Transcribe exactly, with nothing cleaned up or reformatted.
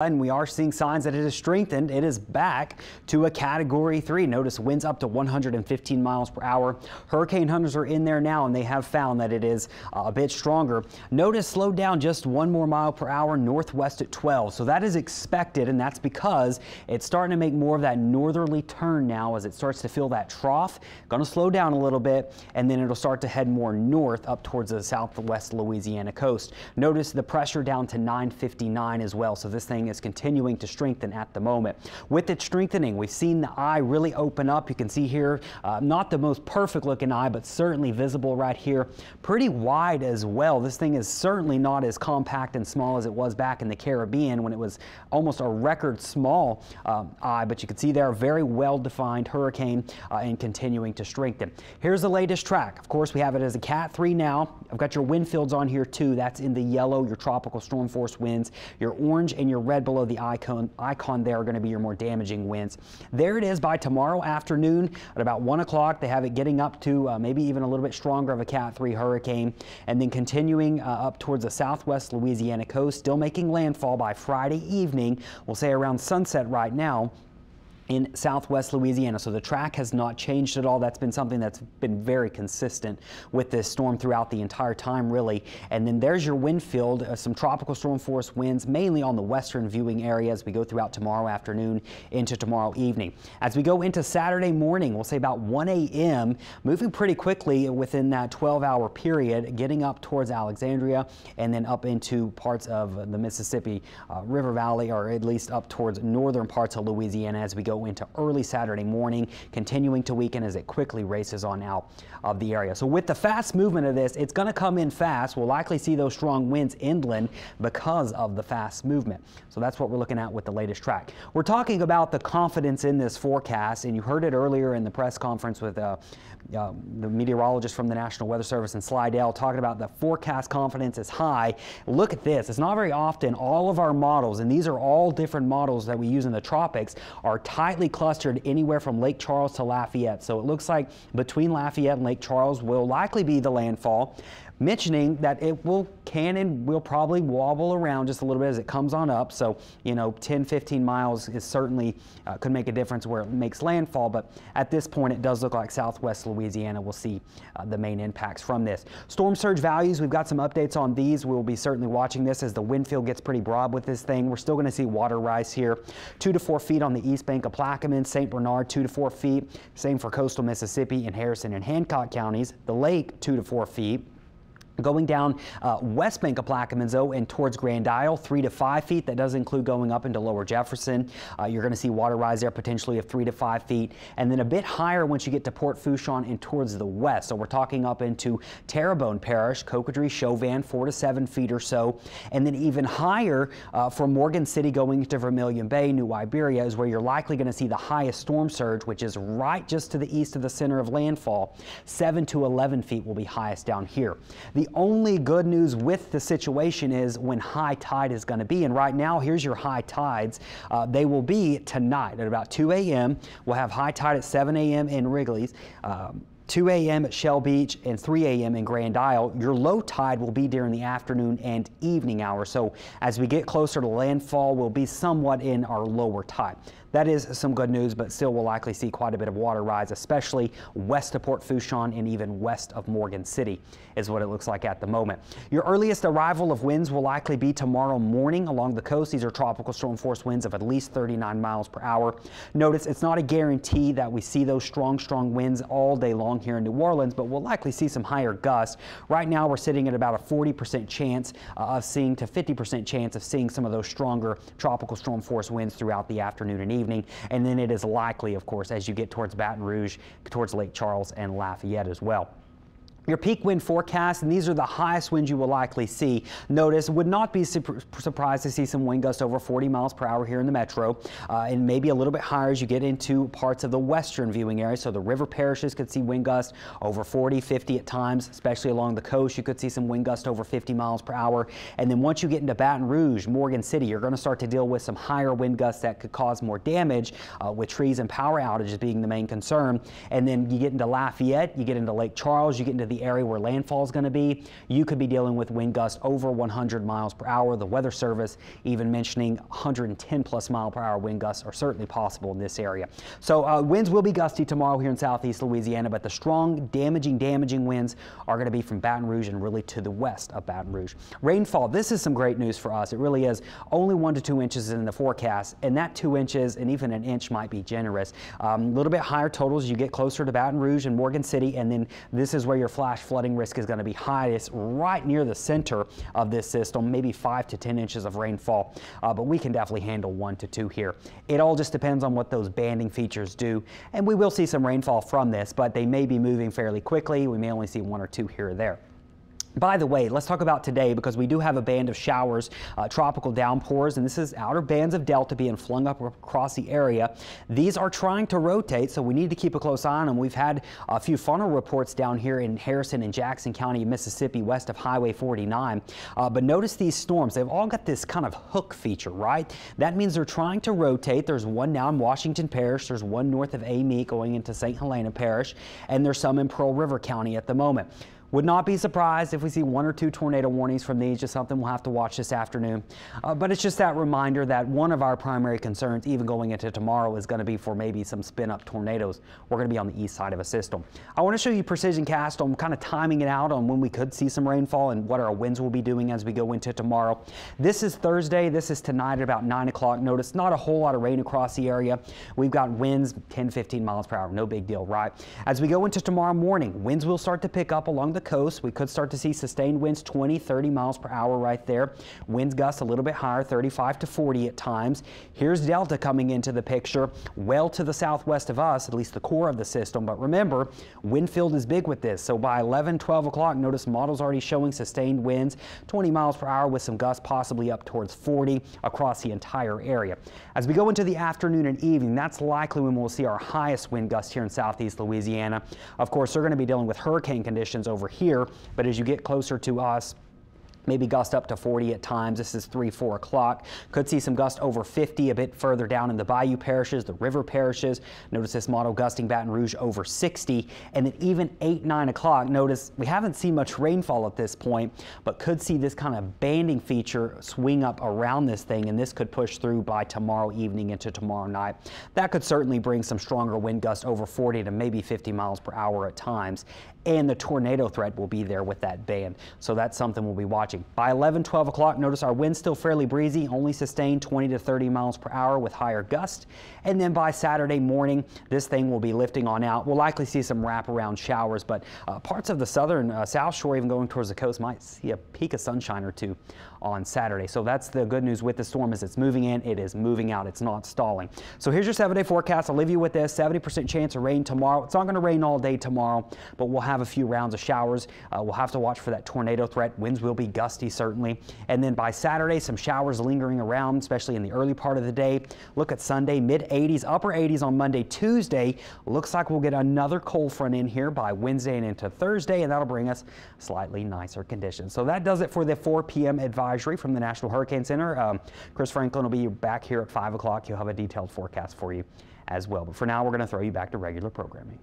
And we are seeing signs that it has strengthened. It is back to a category three. Notice winds up to one hundred fifteen miles per hour. Hurricane hunters are in there now, and they have found that it is uh, a bit stronger. Notice slowed down just one more mile per hour northwest at twelve. So that is expected, and that's because it's starting to make more of that northerly turn now as it starts to feel that trough. Going to slow down a little bit, and then it'll start to head more north up towards the southwest Louisiana coast. Notice the pressure down to nine fifty-nine as well. So this thing is continuing to strengthen at the moment. With it strengthening, we've seen the eye really open up. You can see here, uh, not the most perfect looking eye, but certainly visible right here. Pretty wide as well. This thing is certainly not as compact and small as it was back in the Caribbean when it was almost a record small uh, eye, but you can see there a very well-defined hurricane uh, and continuing to strengthen. Here's the latest track. Of course, we have it as a Cat three now. I've got your wind fields on here too. That's in the yellow, your tropical storm force winds, your orange and your red below the icon icon there are going to be your more damaging winds. There it is by tomorrow afternoon at about one o'clock. They have it getting up to uh, maybe even a little bit stronger of a Cat three hurricane, and then continuing uh, up towards the southwest Louisiana coast, still making landfall by Friday evening. We'll say around sunset right now in southwest Louisiana. So the track has not changed at all. That's been something that's been very consistent with this storm throughout the entire time, really. And then there's your wind field, uh, some tropical storm force winds, mainly on the western viewing area as we go throughout tomorrow afternoon into tomorrow evening. As we go into Saturday morning, we'll say about one A M, moving pretty quickly within that twelve hour period, getting up towards Alexandria and then up into parts of the Mississippi uh, River Valley, or at least up towards northern parts of Louisiana as we go into early Saturday morning, continuing to weekend as it quickly races on out of the area. So with the fast movement of this, it's going to come in fast. We'll likely see those strong winds inland because of the fast movement. So that's what we're looking at with the latest track. We're talking about the confidence in this forecast, and you heard it earlier in the press conference with uh, uh, the meteorologist from the National Weather Service in Slidell talking about the forecast confidence is high. Look at this. It's not very often all of our models, and these are all different models that we use in the tropics, are tied tightly clustered anywhere from Lake Charles to Lafayette. So it looks like between Lafayette and Lake Charles will likely be the landfall, mentioning that it will can and will probably wobble around just a little bit as it comes on up. So, you know, ten, fifteen miles is certainly uh, could make a difference where it makes landfall. But at this point, it does look like southwest Louisiana will see uh, the main impacts from this. Storm surge values, we've got some updates on these. We'll be certainly watching this as the wind field gets pretty broad with this thing. We're still going to see water rise here, two to four feet on the east bank of Plaquemine, Saint Bernard, two to four feet. Same for coastal Mississippi and Harrison and Hancock counties. The lake, two to four feet. Going down uh, west bank of Plaquemine though, and towards Grand Isle, three to five feet. That does include going up into Lower Jefferson. Uh, you're going to see water rise there potentially of three to five feet, and then a bit higher once you get to Port Fouchon and towards the west. So we're talking up into Terrebonne Parish, Cocodrie, Chauvin, four to seven feet or so, and then even higher uh, for Morgan City going to Vermilion Bay, New Iberia is where you're likely going to see the highest storm surge, which is right just to the east of the center of landfall. Seven to eleven feet will be highest down here. The only good news with the situation is when high tide is going to be, and right now here's your high tides. Uh, they will be tonight at about two A M We'll have high tide at seven A M in Wrigley's, um, two A M at Shell Beach, and three A M in Grand Isle. Your low tide will be during the afternoon and evening hours. So as we get closer to landfall, we'll be somewhat in our lower tide. That is some good news, but still we'll likely see quite a bit of water rise, especially west of Port Fouchon and even west of Morgan City is what it looks like at the moment. Your earliest arrival of winds will likely be tomorrow morning along the coast. These are tropical storm force winds of at least thirty-nine miles per hour. Notice it's not a guarantee that we see those strong, strong winds all day long here in New Orleans, but we'll likely see some higher gusts. Right now we're sitting at about a forty percent chance uh, of seeing to fifty percent chance of seeing some of those stronger tropical storm force winds throughout the afternoon and evening. Evening, and then it is likely, of course, as you get towards Baton Rouge, towards Lake Charles and Lafayette as well. Your peak wind forecast, and these are the highest winds you will likely see. Notice, would not be su surprised to see some wind gusts over forty miles per hour here in the metro, uh, and maybe a little bit higher as you get into parts of the western viewing area. So the river parishes could see wind gusts over forty, fifty at times, especially along the coast. You could see some wind gusts over fifty miles per hour. And then once you get into Baton Rouge, Morgan City, you're going to start to deal with some higher wind gusts that could cause more damage, uh, with trees and power outages being the main concern. And then you get into Lafayette, you get into Lake Charles, you get into the the area where landfall is going to be, you could be dealing with wind gusts over one hundred miles per hour. The Weather Service even mentioning one hundred ten plus mile per hour wind gusts are certainly possible in this area. So uh, winds will be gusty tomorrow here in southeast Louisiana, but the strong, damaging, damaging winds are going to be from Baton Rouge and really to the west of Baton Rouge. Rainfall, this is some great news for us. It really is. Only one to two inches in the forecast, and that two inches and even an inch might be generous. A um, little bit higher totals as you get closer to Baton Rouge and Morgan City, and then this is where your flash flooding risk is going to be highest, right near the center of this system, maybe five to ten inches of rainfall, uh, but we can definitely handle one to two here. It all just depends on what those banding features do, and we will see some rainfall from this, but they may be moving fairly quickly. We may only see one or two here or there. By the way, let's talk about today, because we do have a band of showers, uh, tropical downpours, and this is outer bands of Delta being flung up across the area. These are trying to rotate, so we need to keep a close eye on them. We've had a few funnel reports down here in Harrison and Jackson County, Mississippi, west of Highway forty-nine. Uh, but notice these storms. They've all got this kind of hook feature, right? That means they're trying to rotate. There's one now in Washington Parish. There's one north of Amite going into Saint Helena Parish, and there's some in Pearl River County at the moment. Would not be surprised if we see one or two tornado warnings from these, just something we'll have to watch this afternoon. Uh, but it's just that reminder that one of our primary concerns, even going into tomorrow, is going to be for maybe some spin-up tornadoes. We're going to be on the east side of a system. I want to show you precision cast on kind of timing it out on when we could see some rainfall and what our winds will be doing as we go into tomorrow. This is Thursday. This is tonight at about nine o'clock. Notice not a whole lot of rain across the area. We've got winds ten, fifteen miles per hour. No big deal, right? As we go into tomorrow morning, winds will start to pick up along the coast. We could start to see sustained winds twenty, thirty miles per hour right there. Winds gusts a little bit higher, thirty-five to forty at times. Here's Delta coming into the picture, well to the southwest of us, at least the core of the system. But remember, wind field is big with this. So by eleven, twelve o'clock, notice models already showing sustained winds, twenty miles per hour with some gusts possibly up towards forty across the entire area. As we go into the afternoon and evening, that's likely when we'll see our highest wind gusts here in southeast Louisiana. Of course, they're going to be dealing with hurricane conditions over here, but as you get closer to us, maybe gust up to forty at times. This is three, four o'clock. Could see some gust over fifty a bit further down in the bayou parishes, the river parishes. Notice this model gusting Baton Rouge over sixty. And then even eight, nine o'clock, notice we haven't seen much rainfall at this point, but could see this kind of banding feature swing up around this thing, and this could push through by tomorrow evening into tomorrow night. That could certainly bring some stronger wind gusts over forty to maybe fifty miles per hour at times. And the tornado threat will be there with that band. So that's something we'll be watching. By eleven, twelve o'clock, notice our wind's still fairly breezy, only sustained twenty to thirty miles per hour with higher gust. And then by Saturday morning, this thing will be lifting on out. We'll likely see some wraparound showers, but uh, parts of the southern uh, South Shore, even going towards the coast, might see a peak of sunshine or two on Saturday. So that's the good news with the storm, is it's moving in, it is moving out, it's not stalling. So here's your seven-day forecast. I'll leave you with this. seventy percent chance of rain tomorrow. It's not going to rain all day tomorrow, but we'll have a few rounds of showers. Uh, we'll have to watch for that tornado threat. Winds will be gusty, certainly. And then by Saturday, some showers lingering around, especially in the early part of the day. Look at Sunday, mid eighties, upper eighties on Monday, Tuesday. Looks like we'll get another cold front in here by Wednesday and into Thursday, and that'll bring us slightly nicer conditions. So that does it for the four p m advisory from the National Hurricane Center. Um, Chris Franklin will be back here at five o'clock. He'll have a detailed forecast for you as well. But for now, we're going to throw you back to regular programming.